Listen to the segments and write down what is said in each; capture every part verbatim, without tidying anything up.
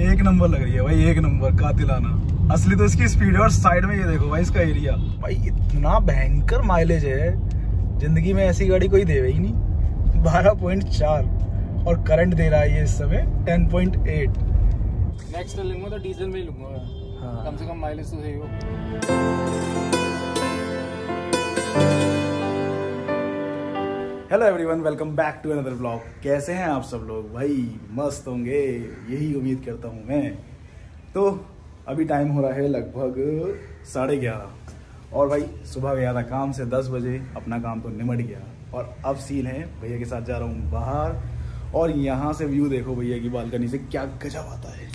एक नंबर लग रही है भाई, एक नंबर कातिलाना। असली तो इसकी स्पीड है, और साइड में ये देखो भाई इसका एरिया, भाई इतना भयंकर माइलेज है, जिंदगी में ऐसी गाड़ी कोई देवे ही नहीं। बारह पॉइंट चार और करंट दे रहा है ये इस समय दस पॉइंट आठ। नेक्स्ट लूंगा तो डीजल में ही लूंगा, हाँ। कम से कम माइलेज तो सही हो। Hello everyone, welcome back to another vlog. कैसे हैं आप सब लोग? भाई मस्त होंगे, यही उम्मीद करता हूं मैं। तो अभी टाइम हो रहा है लगभग साढ़े ग्यारह, और भाई सुबह गया था काम से दस बजे, अपना काम तो निमट गया। और अब सीन है, भैया के साथ जा रहा हूं बाहर, और यहां से व्यू देखो भैया की बालकनी से, क्या गजब आता है।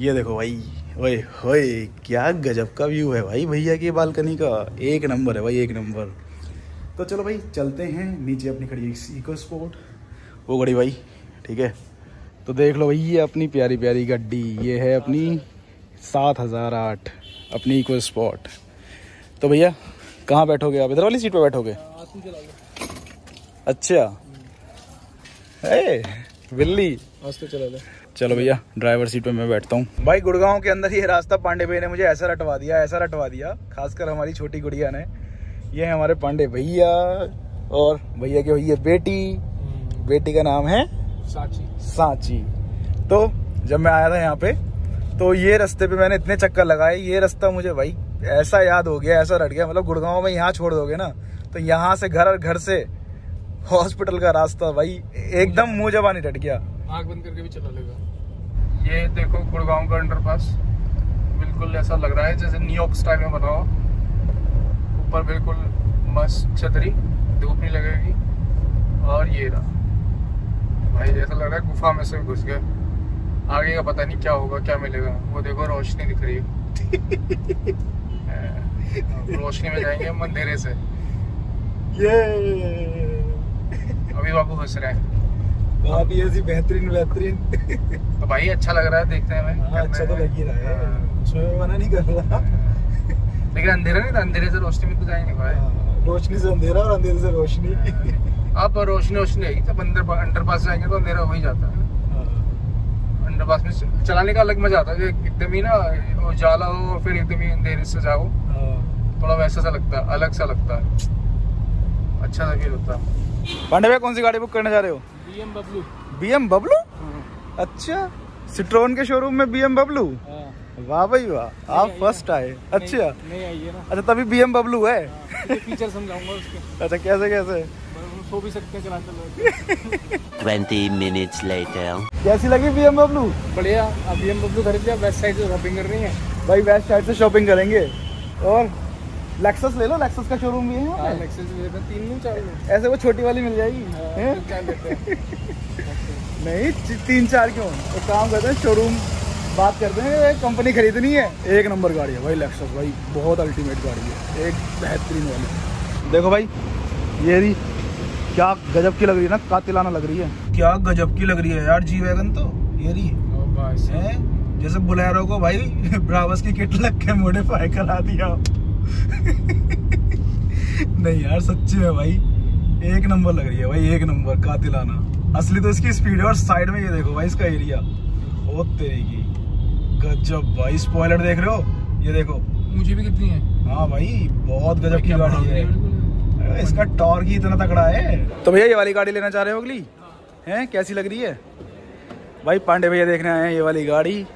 ये देखो भाई, ओए होए क्या गजब का व्यू है भाई भैया की बालकनी का, एक नंबर है भाई, एक नंबर। तो चलो भाई चलते हैं नीचे, अपनी खड़ी इको स्पोर्ट वो गाड़ी भाई, ठीक है। तो देख लो भाई, ये अपनी प्यारी प्यारी गड्डी, ये है अपनी सात हज़ार आठ अपनी इको स्पोर्ट। तो भैया कहाँ बैठोगे आप? इधर वाली सीट पे बैठोगे? अच्छा, ए बिल्ली चला। चलो भैया ड्राइवर सीट पे मैं बैठता हूँ। भाई गुड़गांव के अंदर ये रास्ता पांडे भाई ने मुझे ऐसा रटवा दिया, ऐसा रटवा दिया, खासकर हमारी छोटी गुड़िया ने। ये है हमारे पांडे भैया, और भैया की हुई है बेटी, बेटी का नाम है सांची। सांची। तो जब मैं आया था यहाँ पे, तो ये रास्ते पे मैंने इतने चक्कर लगाए, ये रास्ता मुझे भाई ऐसा याद हो गया, ऐसा रट गया। मतलब गुड़गांव में यहाँ छोड़ दोगे ना, तो यहाँ से घर और घर से हॉस्पिटल का रास्ता भाई एकदम मुँह जबानी रट गया। आँख बंद करके भी चला लेगा। ये देखो गुड़गांव का अंडरपास, बिल्कुल ऐसा लग रहा है जैसे न्यूयॉर्क स्टाइल में बना हो। पर बिल्कुल मस्त छतरी, धूप नहीं लगेगी। और ये रहा भाई, जैसा लग रहा है गुफा में से घुस गए। आगे का पता नहीं क्या होगा, क्या मिलेगा। वो देखो रोशनी दिख रही है, रोशनी में जाएंगे हम अंधेरे से। ये अभी बाबू हंस रहे हैं, बहुत ही ऐसी बेहतरीन बेहतरीन। तो भाई अच्छा लग रहा है, देखते हैं भाई। अच्छा तो लग ही रहा है, मैं मना नहीं कर रहा, लेकिन अंधेरा नहीं था, अंधेरे से रोशनी में तो जाएंगे भाई। रोशनी से अंधेरा और अंधेरे से रोशनी। अब रोशनी रोशनी आएगी, जब अंदर अंडरपास जाएंगे तो अंधेरा हो ही जाता है। अंडरपास में चलाने का अलग मजा आता है, एकदम ही ना उजाला हो और फिर एकदम ही अंधेरे से जाओ, थोड़ा वैसा सा लगता है, अलग सा लगता है, अच्छा सा फील होता है। पांडे भाई कौन सी गाड़ी बुक करने जा रहे हो? B M W. B M W? अच्छा, सिट्रोन के शोरूम में बी एम डब्ल्यू? वाह भाई वाह, आप फर्स्ट आए। अच्छा नहीं आई है ना, अच्छा तभी बी एम डब्ल्यू है। आ, फीचर समझाऊंगा उसके। अच्छा कैसे कैसे? सो भी सकते हैं, चला चलो। बीस मिनट्स लेटर। कैसी लगी बी एम डब्ल्यू? बढ़िया, अब बी एम डब्ल्यू खरीद लिया, वेस्ट साइड से शॉपिंग करनी है भाई, वेस्ट साइड से शॉपिंग करेंगे। और लेक्सस ले लो, लेक्सस का शोरूम भी है। लेक्सस ले लेते हैं, तीन चार ऐसे, वो छोटी वाली मिल जाएगी। नहीं तीन चार क्यों, एक काम करते हैं शोरूम बात करते हैं, कंपनी खरीदनी है। एक नंबर गाड़ी है भाई लेक्सस, भाई बहुत अल्टीमेट गाड़ी है, एक बेहतरीन वाली। देखो भाई ये भी क्या गजब की लग रही है ना, कातिलाना लग रही है, क्या गजब की लग रही है यार। जी वैगन तो ये रही है, जैसे बुलेरो को भाई ब्रावस की किट लग के मॉडिफाई करा दिया। नहीं यार सच्ची में भाई एक नंबर लग रही है भाई, एक नंबर कातिलाना। असली तो इसकी स्पीड है, और साइड में ये देखो भाई इसका एरिया, बहुत तेरी की गजब भाई। स्पॉइलर देख रहे हो? ये देखो मुझे भी कितनी है। हाँ भाई बहुत गजब की गाड़ी है, इसका टॉर्क ही इतना तगड़ा है। तो भैया ये वाली गाड़ी लेना चाह रहे हो अगली? हैं कैसी लग रही है? भाई पांडे भैया देखने आए हैं ये वाली गाड़ी,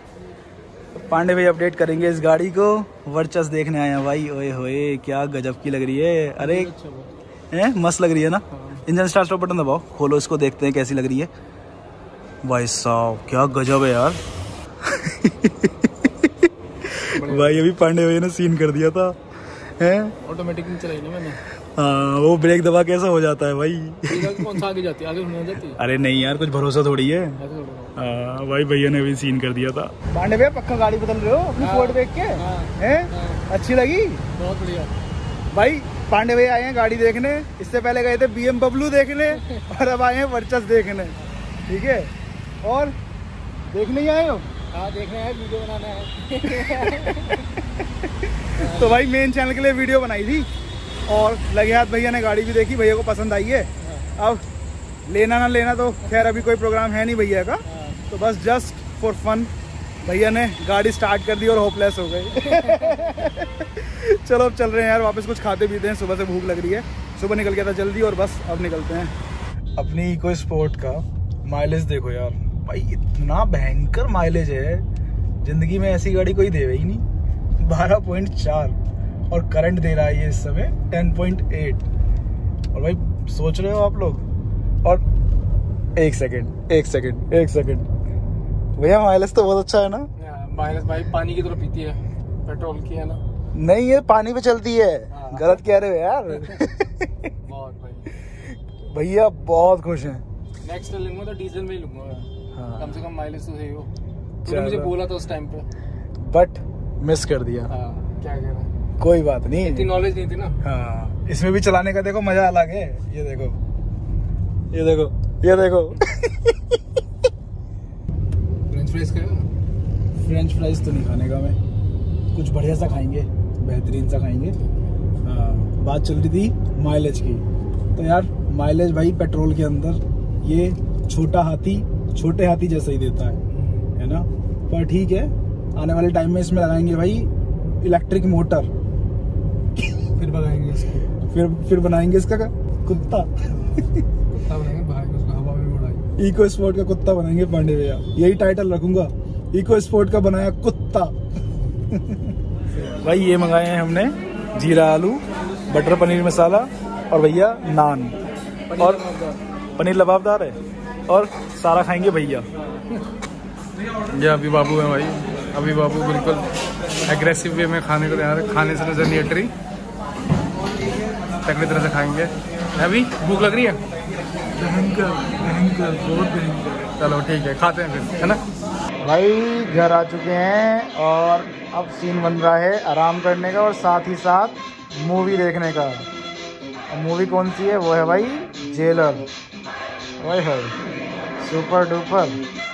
पांडे भैया अपडेट करेंगे इस गाड़ी को। वर्चस देखने आए हैं भाई, ओए होए क्या गजब की लग रही है। अरे हैं मस्त लग रही है ना। इंजन स्टार्ट स्टॉप बटन दबाओ, खोलो इसको, देखते हैं कैसी लग रही है। भाई साहब क्या गजब है यार। भाई अभी पांडे भैया ने सीन कर दिया था, हैं ऑटोमेटिक नहीं चलाई ना मैंने। हाँ वो ब्रेक दबा कैसा हो जाता है भाई। कौन सा आगे जाती है? आगे हो जाती है। अरे नहीं यार कुछ भरोसा थोड़ी है। आ, भाई भैया ने अभी सीन कर दिया था। पांडे भैया पक्का गाड़ी बदल रहे हो अपनी फोर्ड देख के? हैं अच्छी लगी? बहुत बढ़िया भाई। पांडे भैया आए हैं गाड़ी देखने, इससे पहले गए थे बी एम डब्ल्यू देखने, और अब आए हैं वर्चस देखने, ठीक है। और देखने ही आए हो? हाँ देखना है, वीडियो बनाना है। तो भाई मेन चैनल के लिए वीडियो बनाई थी, और लगे हाथ भैया ने गाड़ी भी देखी, भैया को पसंद आई है। अब लेना ना लेना तो खैर अभी कोई प्रोग्राम है नहीं भैया का, तो बस जस्ट फॉर फन भैया ने गाड़ी स्टार्ट कर दी और होपलेस हो गई। चलो अब चल रहे हैं यार वापस, कुछ खाते पीते हैं, सुबह से भूख लग रही है, सुबह निकल गया था जल्दी और बस अब निकलते हैं। अपनी इको स्पोर्ट का माइलेज देखो यार भाई, इतना भयंकर माइलेज है, जिंदगी में ऐसी गाड़ी कोई देवे ही नहीं। बारह पॉइंट चार और करंट दे रहा है ये इस समय दस पॉइंट आठ। और भाई सोच रहे हो आप लोग, और एक सेकंड एक सेकंड एक सेकंड भैया माइलेज तो बहुत अच्छा है ना। माइलेज भाई पानी की तरह पीती है, पेट्रोल की है ना, नहीं ये पानी पे चलती है। गलत कह रहे हो यार। बहुत भाई भैया बहुत खुश हैं। नेक्स्ट लूंगा तो डीजल में ही लूंगा, हाँ। कम से कम माइलेज तो है वो, तूने मुझे बोला था उस टाइम पे बट मिस कर दिया, हाँ। क्या कह रहा है, कोई बात नहीं, इतनी नॉलेज नहीं थी ना, हाँ। इसमें भी चलाने का देखो मजा अलग है, ये देखो ये देखो ये देखो फ्रेंच फ्राइज खाएगा? फ्रेंच फ्राइज तो नहीं खाने का मैं, कुछ बढ़िया सा खाएंगे, बेहतरीन सा खाएंगे। आ, बात चल रही थी माइलेज की, तो यार माइलेज भाई पेट्रोल के अंदर ये छोटा हाथी छोटे हाथी जैसा ही देता है है ना। पर ठीक है, आने वाले टाइम में इसमें लगाएंगे भाई इलेक्ट्रिक मोटर। फिर बनाएंगे इसको, फिर फिर बनाएंगे इसका कुत्ता। कुत्ता बनाएंगे भाई, उसको हवा में उड़ाएंगे। इको स्पोर्ट का कुत्ता बनाएंगे पांडे भैया, यही टाइटल रखूंगा, इको स्पोर्ट का बनाया कुत्ता। भाई ये मंगाए हैं हमने जीरा आलू बटर पनीर मसाला और भैया नान और पनीर लबाबदार है और सारा खाएंगे भैया। ये अभी बाबू है भाई, अभी बाबू बिल्कुल एग्रेसिव वे में खाने को तैयार है, खाने से नजर नहीं हट रही, तगड़ी तरह से खाएंगे। अभी भूख लग रही है भयंकर भयंकर बहुत भयंकर। चलो ठीक है, खाते हैं फिर है ना। भाई घर आ चुके हैं और अब सीन बन रहा है आराम करने का और साथ ही साथ मूवी देखने का। मूवी कौन सी है वो है भाई जेलर, वही है सुपर डुपर।